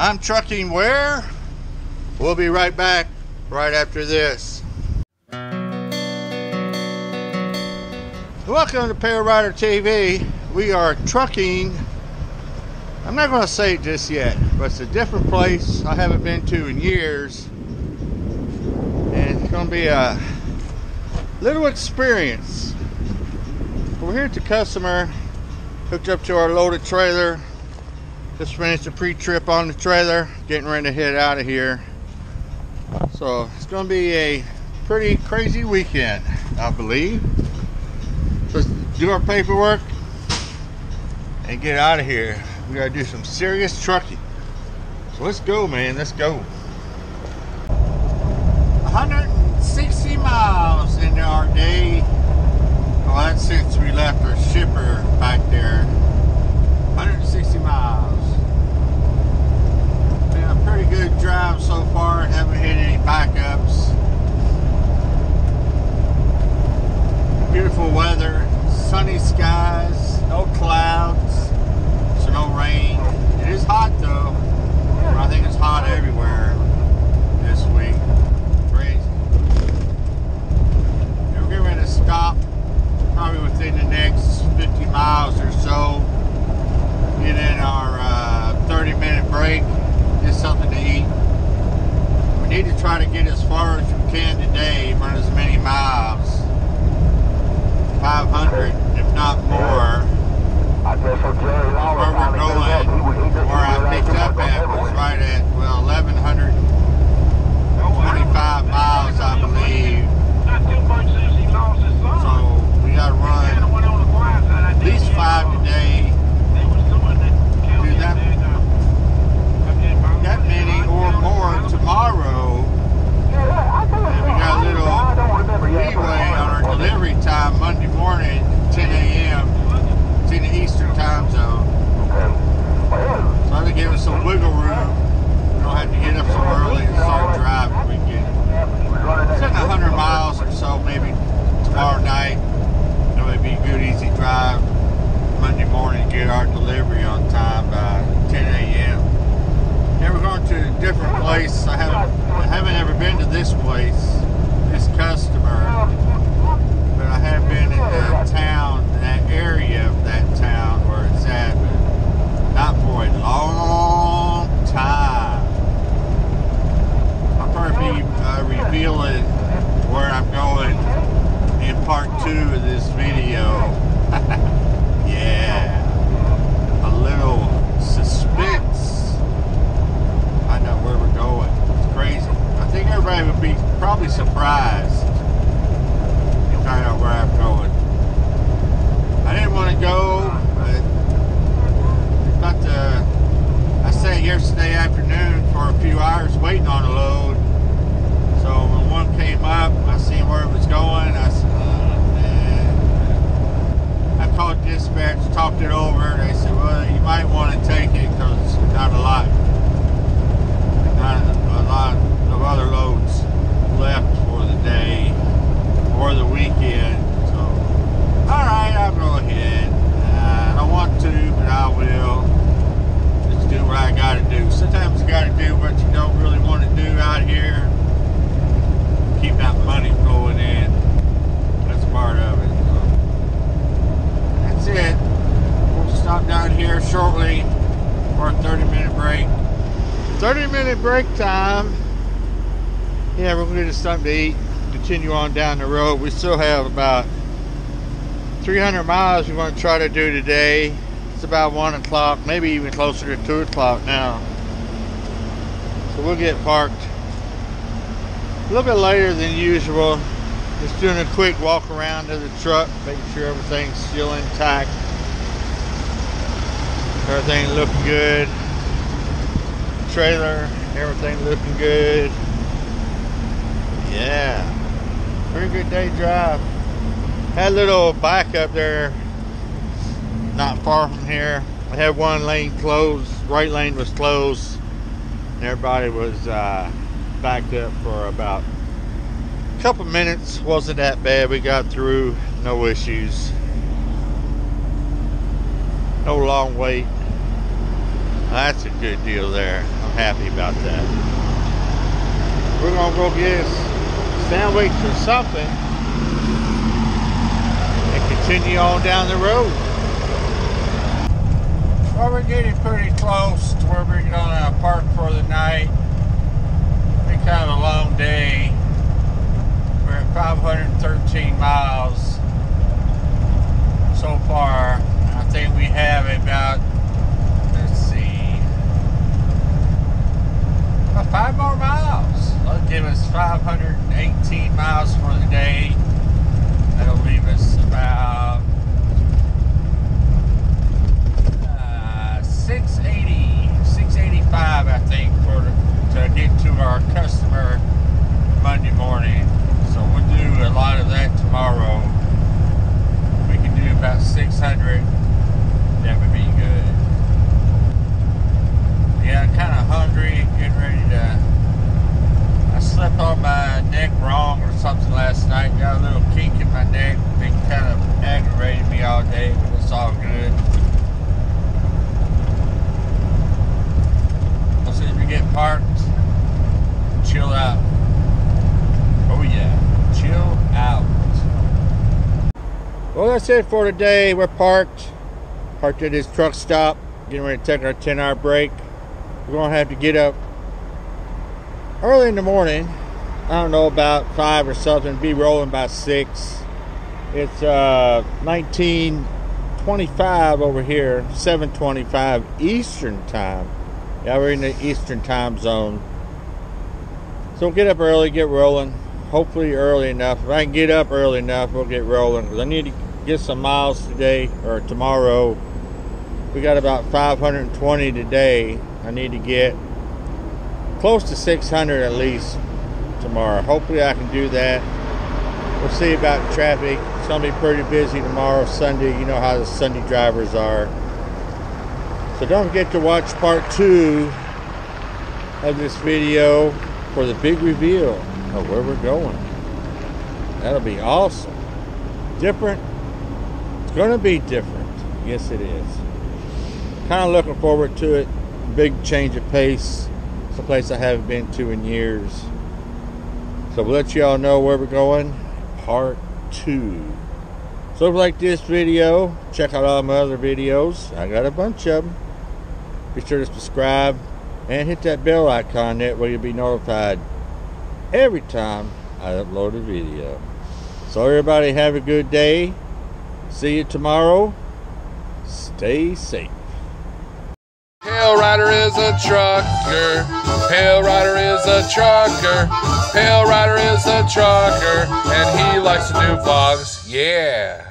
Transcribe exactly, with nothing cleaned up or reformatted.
I'm trucking where? We'll be right back right after this. Welcome to Palerider T V. We are trucking. I'm not going to say it just yet, but it's a different place I haven't been to in years. And it's going to be a little experience. We're here at the customer, hooked up to our loaded trailer. Just finished a pre-trip on the trailer, getting ready to head out of here. So it's going to be a pretty crazy weekend, I believe. Let's do our paperwork and get out of here. We got to do some serious trucking. So let's go, man. Let's go. one hundred sixty miles into our day. Well, that's since we left our shipper back there. one hundred sixty miles. Been a pretty good drive so far. Haven't hit any backups. Beautiful weather, sunny skies, no clouds, so no rain. It is hot though. I think it's hot everywhere this week. Crazy. We're getting ready to stop probably within the next fifty miles or so. Get in our uh, thirty minute break, get something to eat. We need to try to get as far as we can today, run as many miles. five hundred, if not more. Where we're going, where I picked up at, was right at, well, eleven twenty-five miles, I believe. So we gotta run at least five today. Do that, that many or more tomorrow. And we got a little leeway on our delivery time Monday morning, ten A M It's in the Eastern time zone. So I think give us some wiggle room. We don't have to get up so early and start driving. We can get it's in one hundred miles or so, maybe tomorrow night. It would be a good, easy drive. Monday morning, get our delivery on time by ten A M Now we're going to a different place. I haven't, I haven't ever been to this place, this customer, but I have been in that town, that area of that town where it's at, but not for a long time. I'll probably be uh, revealing where I'm going in part two of this video. Yeah, a little suspense. I know where we're going. It's crazy. I think everybody would be probably surprised to find out where I'm going. I didn't want to go, but about the, I sat yesterday afternoon for a few hours waiting on a load. So when one came up, I seen where it was going. I said, oh, man. I called dispatch, talked it over. They said, well, you might want to take it because it's not a lot. A lot of other loads left for the day or the weekend. So, alright, I'll go ahead. Uh, I don't want to, but I will. Just do what I gotta do. Sometimes you gotta do what you don't really want to do out here. Keep that money flowing in. That's part of it. So, that's it. We'll stop down here shortly for a thirty minute break. thirty minute break time. Yeah, we're gonna get something to eat, continue on down the road. We still have about three hundred miles we want to try to do today. It's about one o'clock, maybe even closer to two o'clock now. So we'll get parked a little bit later than usual. Just doing a quick walk around of the truck, making sure everything's still intact. Everything looking good. Trailer, everything looking good. Yeah, pretty good day drive. Had a little bike up there not far from here. I had one lane closed, right lane was closed, and everybody was uh, backed up for about a couple minutes. Wasn't that bad. We got through, no issues, no long wait. That's a good deal there. I'm happy about that. We're gonna go get a sandwich or something and continue on down the road. Well, we're getting pretty close to where we're gonna park for the night. We had a long day. We're at five hundred thirteen miles so far. I think we have about, let's see, about five more miles. That'll give us five hundred eighteen miles for the day. That'll leave us about uh, six eighty, six eighty-five, I think, for the, to get to our customer Monday morning. So we'll do a lot of that tomorrow. We can do about six hundred. That would be good. Yeah, I'm kind of hungry. Getting ready to... I slept on my neck wrong or something last night. Got a little kink in my neck. Been kind of aggravated me all day, but it's all good. As soon as we get parked, chill out. Oh yeah, chill out. Well, that's it for today. We're parked. Parked at this truck stop, getting ready to take our ten hour break. We're gonna have to get up early in the morning. I don't know, about five or something, be rolling by six. It's uh, nineteen twenty-five over here, seven twenty-five Eastern time. Yeah, we're in the Eastern time zone. So get up early, get rolling. Hopefully early enough. If I can get up early enough, we'll get rolling, because I need to get some miles today or tomorrow. We got about five hundred twenty today. I need to get close to six hundred at least tomorrow. Hopefully I can do that. We'll see about traffic. It's going to be pretty busy tomorrow, Sunday. You know how the Sunday drivers are. So don't forget to watch part two of this video for the big reveal of where we're going. That'll be awesome. Different. It's going to be different. Yes, it is. Kind of looking forward to it. Big change of pace. It's a place I haven't been to in years. So we'll let you all know where we're going. Part two. So if you like this video, check out all my other videos. I got a bunch of them. Be sure to subscribe and hit that bell icon. That way you'll be notified every time I upload a video. So everybody have a good day. See you tomorrow. Stay safe. PaleriderTV is a trucker. PaleriderTV is a trucker. PaleriderTV is a trucker, and he likes to do vlogs. Yeah.